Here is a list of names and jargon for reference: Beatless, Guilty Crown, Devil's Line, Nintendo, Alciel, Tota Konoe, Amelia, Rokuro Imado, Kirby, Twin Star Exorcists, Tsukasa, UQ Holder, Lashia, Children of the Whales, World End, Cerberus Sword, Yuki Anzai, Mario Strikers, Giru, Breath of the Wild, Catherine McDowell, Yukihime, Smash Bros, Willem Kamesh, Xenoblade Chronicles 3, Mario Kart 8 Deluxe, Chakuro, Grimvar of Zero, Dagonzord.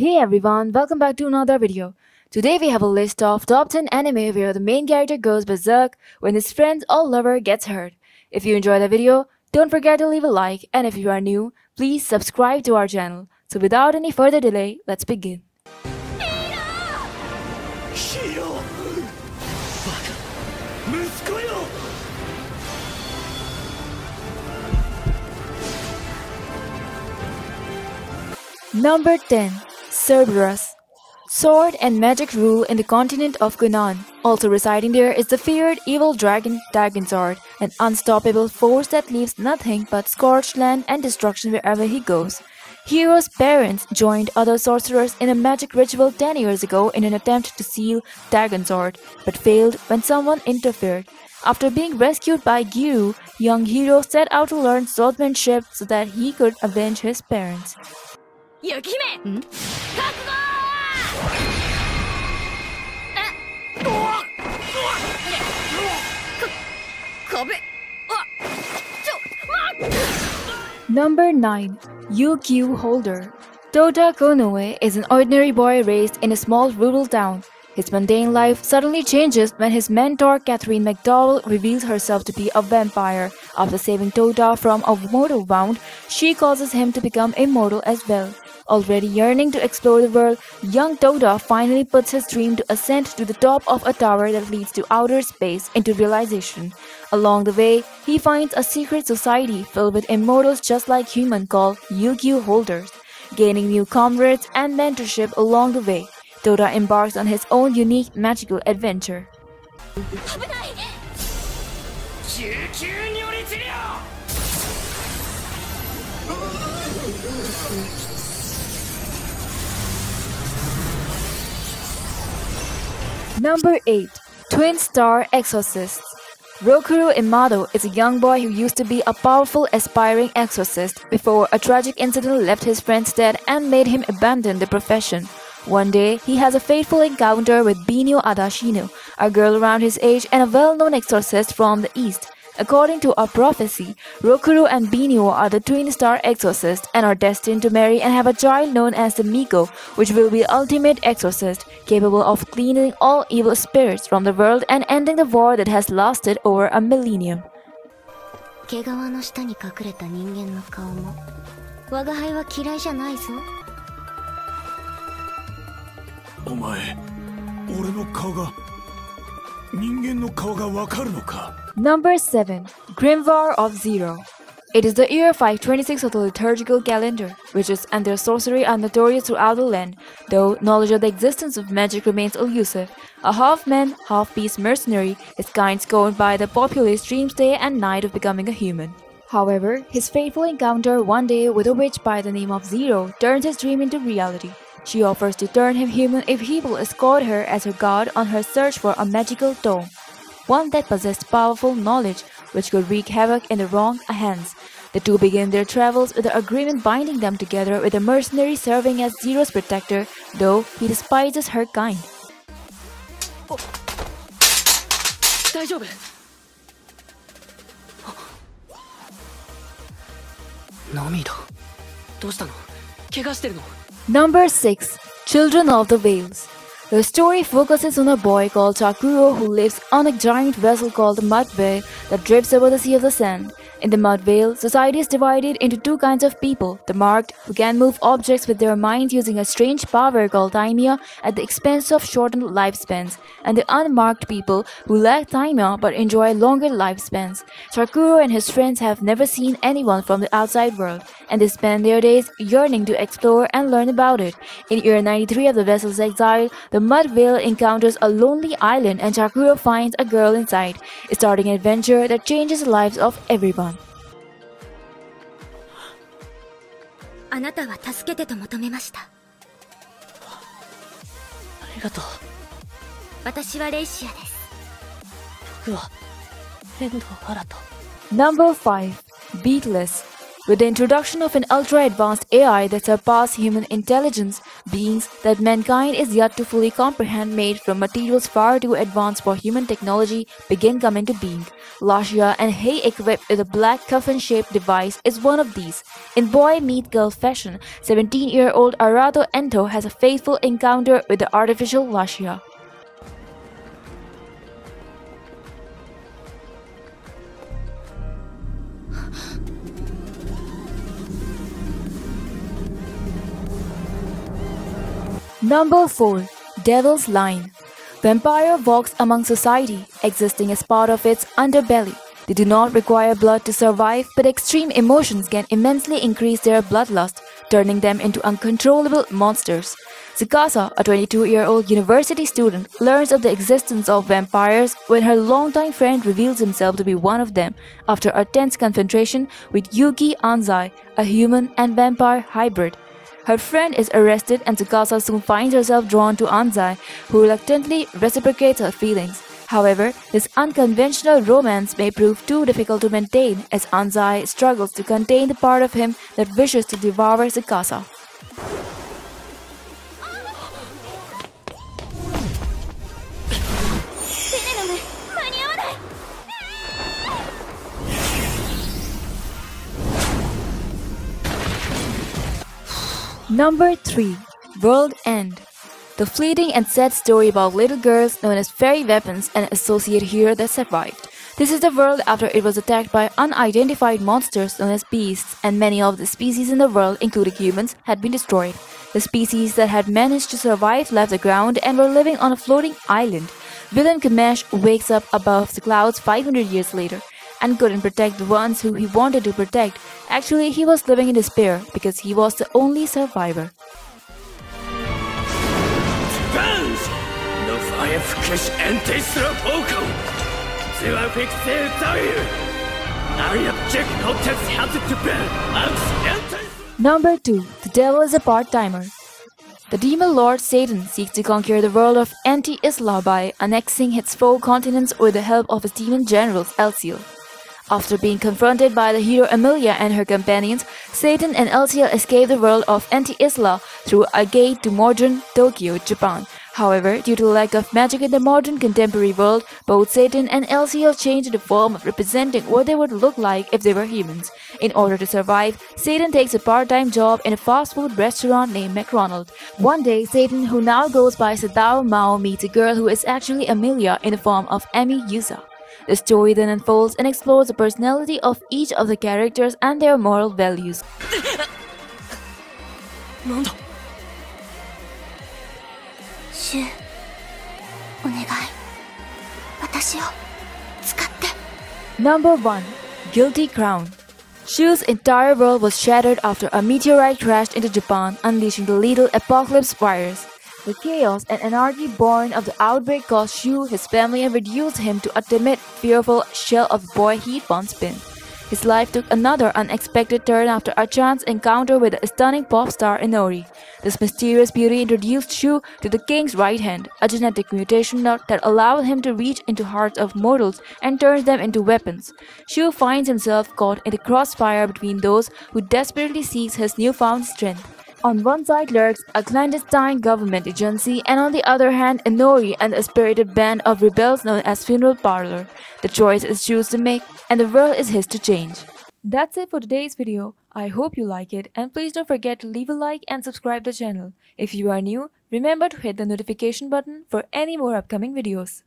Hey everyone, welcome back to another video. Today we have a list of top 10 anime where the main character goes berserk when his friend or lover gets hurt. If you enjoyed the video, don't forget to leave a like, and if you are new, please subscribe to our channel. So without any further delay, let's begin. Number 10. Cerberus. Sword and magic rule in the continent of Gunan. Also residing there is the feared evil dragon Dagonzord, an unstoppable force that leaves nothing but scorched land and destruction wherever he goes. Hero's parents joined other sorcerers in a magic ritual 10 years ago in an attempt to seal Dagonzord, but failed when someone interfered. After being rescued by Giru, young Hero set out to learn swordsmanship so that he could avenge his parents. Yukihime! Number 9. UQ Holder. Tota Konoe is an ordinary boy raised in a small rural town. His mundane life suddenly changes when his mentor Catherine McDowell reveals herself to be a vampire. After saving Tota from a mortal wound, she causes him to become immortal as well. Already yearning to explore the world, young Tota finally puts his dream to ascend to the top of a tower that leads to outer space into realization. Along the way, he finds a secret society filled with immortals just like humans called UQ Holders, gaining new comrades and mentorship along the way. Tota embarks on his own unique magical adventure. Number 8. Twin Star Exorcists. Rokuro Imado is a young boy who used to be a powerful aspiring exorcist before a tragic incident left his friends dead and made him abandon the profession. One day, he has a fateful encounter with Benio Adashino, a girl around his age and a well-known exorcist from the East. According to a prophecy, Rokuro and Benio are the Twin Star Exorcists and are destined to marry and have a child known as the Miko, which will be the ultimate exorcist, capable of cleansing all evil spirits from the world and ending the war that has lasted over a millennium. Number 7. Grimvar of Zero. It is the year 526 of the liturgical calendar. Witches and their sorcery are notorious throughout the land, though knowledge of the existence of magic remains elusive. A half-man, half-beast mercenary, his kind scorned by the populace dreams day and night of becoming a human. However, his fateful encounter one day with a witch by the name of Zero turns his dream into reality. She offers to turn him human if he will escort her as her guard on her search for a magical tome, one that possessed powerful knowledge which could wreak havoc in the wrong hands. The two begin their travels with an agreement binding them together, with a mercenary serving as Zero's protector, though he despises her kind. Number 6. Children of the Whales. The story focuses on a boy called Chakuro who lives on a giant vessel called the Mud Whale that drifts over the sea of the sand. In the Mud Whale, society is divided into two kinds of people: the marked, who can move objects with their minds using a strange power called thymia at the expense of shortened lifespans, and the unmarked people who lack thymia but enjoy longer lifespans. Chakuro and his friends have never seen anyone from the outside world, and they spend their days yearning to explore and learn about it. In year 93 of the vessel's exile, the Mud Whale encounters a lonely island and Chakuro finds a girl inside, starting an adventure that changes the lives of everyone. Number 5. Beatless. With the introduction of an ultra-advanced AI that surpassed human intelligence, beings that mankind is yet to fully comprehend made from materials far too advanced for human technology begin coming to being. Lashia and Hei, equipped with a black coffin-shaped device, is one of these. In boy-meet-girl fashion, 17-year-old Arato Endo has a fateful encounter with the artificial Lashia. Number 4. Devil's Line. The Empire walks among society, existing as part of its underbelly. They do not require blood to survive, but extreme emotions can immensely increase their bloodlust, turning them into uncontrollable monsters. Tsukasa, a 22-year-old university student, learns of the existence of vampires when her longtime friend reveals himself to be one of them after a tense confrontation with Yuki Anzai, a human and vampire hybrid. Her friend is arrested and Tsukasa soon finds herself drawn to Anzai, who reluctantly reciprocates her feelings. However, this unconventional romance may prove too difficult to maintain as Anzai struggles to contain the part of him that wishes to devour Tsukasa. Number 3. World End. The fleeting and sad story about little girls known as fairy weapons and an associate hero that survived. This is the world after it was attacked by unidentified monsters known as beasts, and many of the species in the world, including humans, had been destroyed. The species that had managed to survive left the ground and were living on a floating island. Willem Kamesh wakes up above the clouds 500 years later and couldn't protect the ones who he wanted to protect. Actually, he was living in despair because he was the only survivor. Number 2. The Devil is a Part-timer. The demon lord Satan seeks to conquer the world of anti-Islam by annexing its four continents with the help of his demon generals Alciel. After being confronted by the hero Amelia and her companions, Satan and Alciel escape the world of anti-Isla through a gate to modern Tokyo, Japan. However, due to the lack of magic in the modern contemporary world, both Satan and Alciel change the form of representing what they would look like if they were humans. In order to survive, Satan takes a part-time job in a fast food restaurant named McDonald's. One day, Satan, who now goes by Sadao Mao, meets a girl who is actually Amelia in the form of Emi Yusa. The story then unfolds and explores the personality of each of the characters and their moral values. Shu, Number 1. Guilty Crown. Shu's entire world was shattered after a meteorite crashed into Japan, unleashing the lethal apocalypse virus. The chaos and anarchy born of the outbreak caused Shu, his family, and reduced him to a timid, fearful shell of the boy he'd once been. His life took another unexpected turn after a chance encounter with the stunning pop star Inori. This mysterious beauty introduced Shu to the King's Right Hand, a genetic mutation that allowed him to reach into hearts of mortals and turns them into weapons. Shu finds himself caught in the crossfire between those who desperately seeks his newfound strength. On one side lurks a clandestine government agency, and on the other hand, Inori and a spirited band of rebels known as Funeral Parlor. The choice is Shu's to make, and the world is his to change. That's it for today's video. I hope you like it, and please don't forget to leave a like and subscribe the channel. If you are new, remember to hit the notification button for any more upcoming videos.